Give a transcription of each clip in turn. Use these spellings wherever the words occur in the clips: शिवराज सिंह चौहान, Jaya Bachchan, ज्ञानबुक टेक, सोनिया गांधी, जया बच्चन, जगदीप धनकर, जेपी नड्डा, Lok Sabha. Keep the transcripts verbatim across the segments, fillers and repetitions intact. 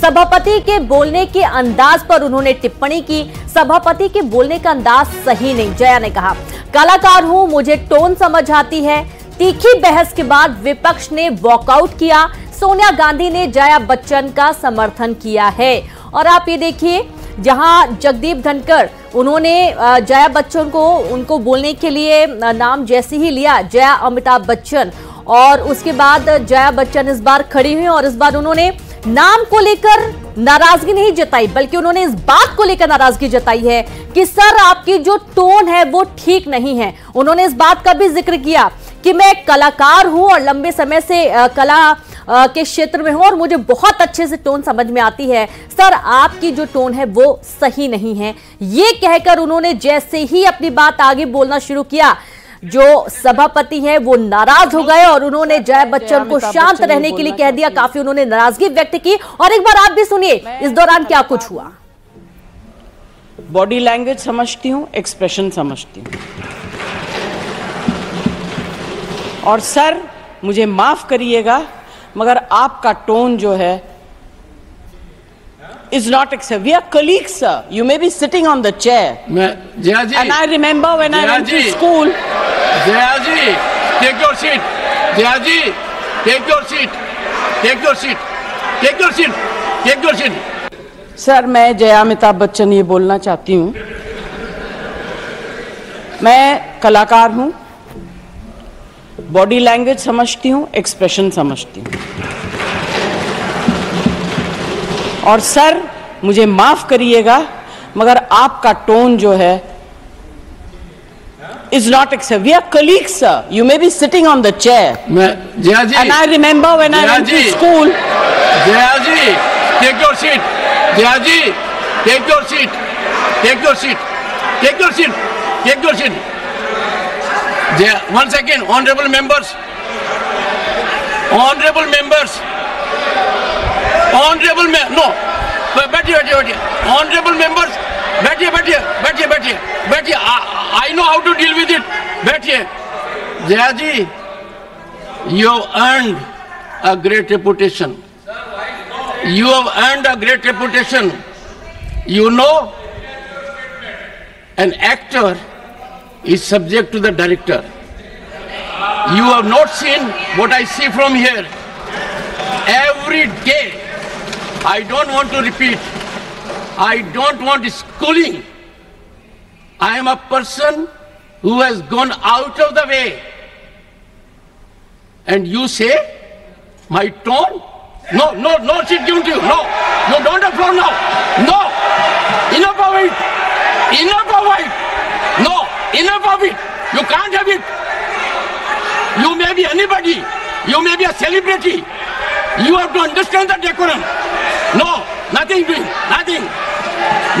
सभापति के बोलने के अंदाज पर उन्होंने टिप्पणी की। सभापति के बोलने का अंदाज सही नहीं। जया ने कहा, कलाकार हूं, मुझे टोन समझ आती है। तीखी बहस के बाद विपक्ष ने वॉकआउट किया। सोनिया गांधी ने जया बच्चन का समर्थन किया है। और आप ये देखिए, जहां जगदीप धनकर, उन्होंने जया बच्चन को उनको बोलने के लिए नाम जैसे ही लिया, जया अमिताभ बच्चन, और उसके बाद जया बच्चन इस बार खड़ी हुई और इस बार उन्होंने नाम को लेकर नाराजगी नहीं जताई, बल्कि उन्होंने इस बात को लेकर नाराजगी जताई है कि सर आपकी जो टोन है वो ठीक नहीं है। उन्होंने इस बात का भी जिक्र किया कि मैं कलाकार हूं और लंबे समय से कला के क्षेत्र में हूं और मुझे बहुत अच्छे से टोन समझ में आती है, सर आपकी जो टोन है वो सही नहीं है। ये कहकर उन्होंने जैसे ही अपनी बात आगे बोलना शुरू किया, जो सभापति हैं वो नाराज हो गए और उन्होंने जया बच्चन को शांत रहने के लिए कह दिया। काफी उन्होंने नाराजगी व्यक्त की और एक बार आप भी सुनिए इस दौरान क्या कुछ हुआ। बॉडी लैंग्वेज समझती हूँ, एक्सप्रेशन समझती हूँ, और सर मुझे माफ करिएगा मगर आपका टोन जो है is not acceptable. We are colleagues, sir. You may be sitting on the chair. Jaya ji. And I remember when Jaya I went ji. to school. Jaya ji, take your seat. Jaya ji, take your seat. Take your seat. Take your seat. Take your seat. Sir, मैं जया अमिताभ बच्चन ये बोलना चाहती हूँ। मैं कलाकार हूँ, body language समझती हूँ, expression समझती हूँ, और सर मुझे माफ करिएगा मगर आपका टोन जो है is not accept. We are colleagues, sir you may be sitting on the chair. Jaya ji, and I remember when I went to school. Jaya ji, take your seat. Jaya ji, take your seat. Take your seat. Take your seat. Take your seat. Jaya, one second. Honourable members, honourable members, Honorable members, no, but बैठिए बैठिए बैठिए, honorable members, बैठिए बैठिए बैठिए बैठिए बैठिए, I know how to deal with it, बैठिए। जया जी, you have earned a great reputation, you have earned a great reputation, you know, an actor is subject to the director, you have not seen what I see from here, every day. I don't want to repeat. I don't want schooling. I am a person who has gone out of the way. And you say my tone? No, no, no shit given to you. No, no, don't applaud now. No, enough of it. Enough of it. No, enough of it. You can't have it. You may be anybody. You may be a celebrity. You have to understand the decorum. No, nothing doing, nothing.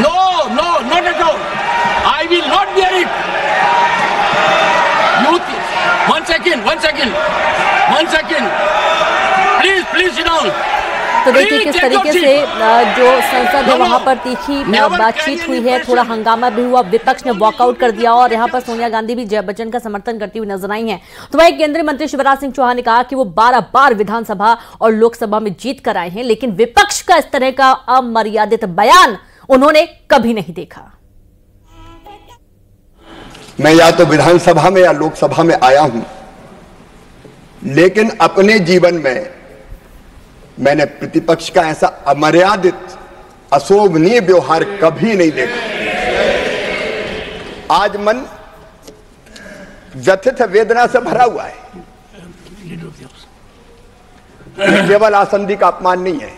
No, no, not at all. I will not bear it. You, one second, one second, one second. Please, please sit down. तो देखिए किस तरीके से जो संसद है वहाँ पर तीखी बातचीत हुई है, थोड़ा हंगामा भी हुआ, विपक्ष ने वॉकआउट कर दिया और यहाँ पर सोनिया गांधी भी जया बच्चन का समर्थन करती हुई नजर आई हैं। तो वहीं केंद्रीय मंत्री शिवराज सिंह चौहान ने कहा कि वो बारह बार विधानसभा और लोकसभा में जीत कर आए हैं, लेकिन विपक्ष का इस तरह का अमर्यादित बयान उन्होंने कभी नहीं देखा। मैं या तो विधानसभा में या लोकसभा में आया हूं, लेकिन अपने जीवन में मैंने प्रतिपक्ष का ऐसा अमर्यादित अशोभनीय व्यवहार कभी नहीं देखा। आज मन व्यथित वेदना से भरा हुआ है। ये केवल आसंदी का अपमान नहीं है,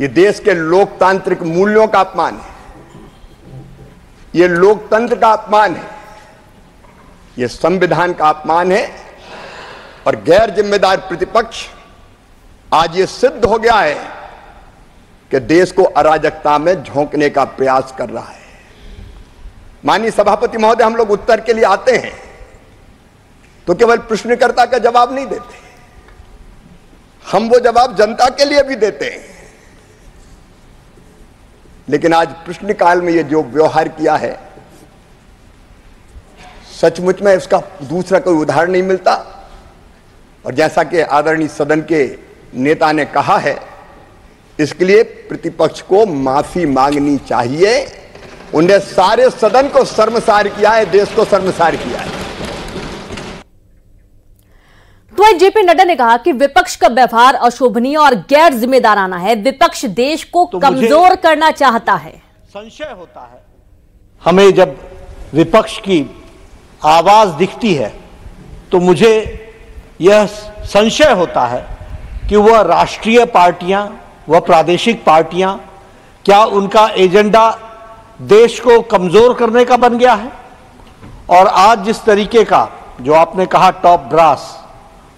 ये देश के लोकतांत्रिक मूल्यों का अपमान है, ये लोकतंत्र का अपमान है, ये संविधान का अपमान है। और गैर जिम्मेदार प्रतिपक्ष, आज ये सिद्ध हो गया है कि देश को अराजकता में झोंकने का प्रयास कर रहा है। माननीय सभापति महोदय, हम लोग उत्तर के लिए आते हैं तो केवल प्रश्नकर्ता का जवाब नहीं देते, हम वो जवाब जनता के लिए भी देते हैं। लेकिन आज प्रश्नकाल में ये जो व्यवहार किया है, सचमुच में इसका दूसरा कोई उदाहरण नहीं मिलता। और जैसा कि आदरणीय सदन के नेता ने कहा है, इसके लिए प्रतिपक्ष को माफी मांगनी चाहिए। उन्हें सारे सदन को शर्मसार किया है, देश को शर्मसार किया है। तो जेपी नड्डा ने कहा कि विपक्ष का व्यवहार अशोभनीय और गैर जिम्मेदाराना है, विपक्ष देश को तो कमजोर करना चाहता है। संशय होता है हमें जब विपक्ष की आवाज दिखती है तो मुझे यह संशय होता है कि वह राष्ट्रीय पार्टियां व प्रादेशिक पार्टियां, क्या उनका एजेंडा देश को कमजोर करने का बन गया है? और आज जिस तरीके का, जो आपने कहा टॉप ब्रास,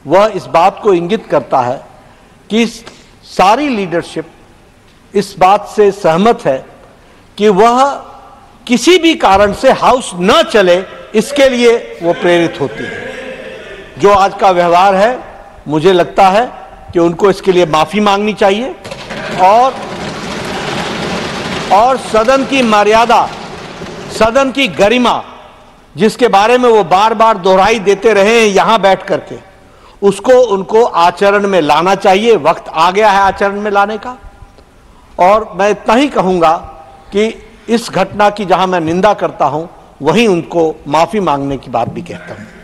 वह इस बात को इंगित करता है कि सारी लीडरशिप इस बात से सहमत है कि वह किसी भी कारण से हाउस न चले, इसके लिए वो प्रेरित होती है। जो आज का व्यवहार है, मुझे लगता है कि उनको इसके लिए माफी मांगनी चाहिए और और सदन की मर्यादा, सदन की गरिमा, जिसके बारे में वो बार बार दोहराई देते रहे हैं यहाँ बैठ करके, उसको उनको आचरण में लाना चाहिए। वक्त आ गया है आचरण में लाने का। और मैं इतना ही कहूँगा कि इस घटना की जहाँ मैं निंदा करता हूँ, वहीं उनको माफ़ी मांगने की बात भी कहता हूँ।